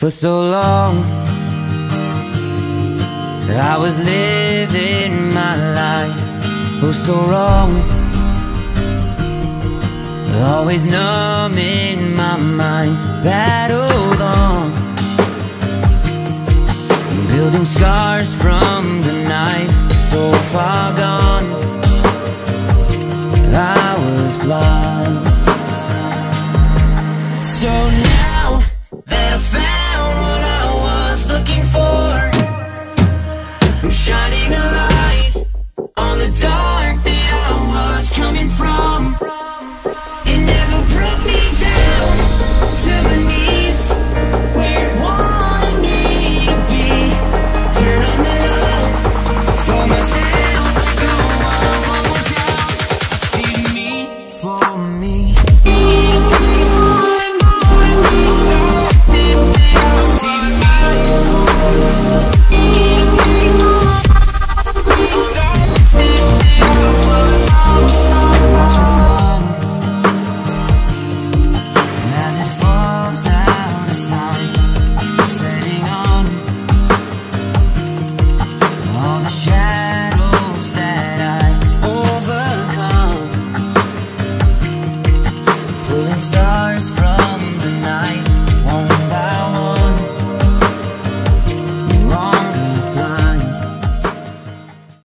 For so long I was living my life, oh so wrong, always numbing my mind. Battled on, building scars from the knife, so far gone I was blind. So now that I found what I was looking for, I'm shining a light on the dark that I was coming from. It never broke me down to my knees, where it wanted me to be. Turn on the love for myself, go all down. I see me for me. Stars from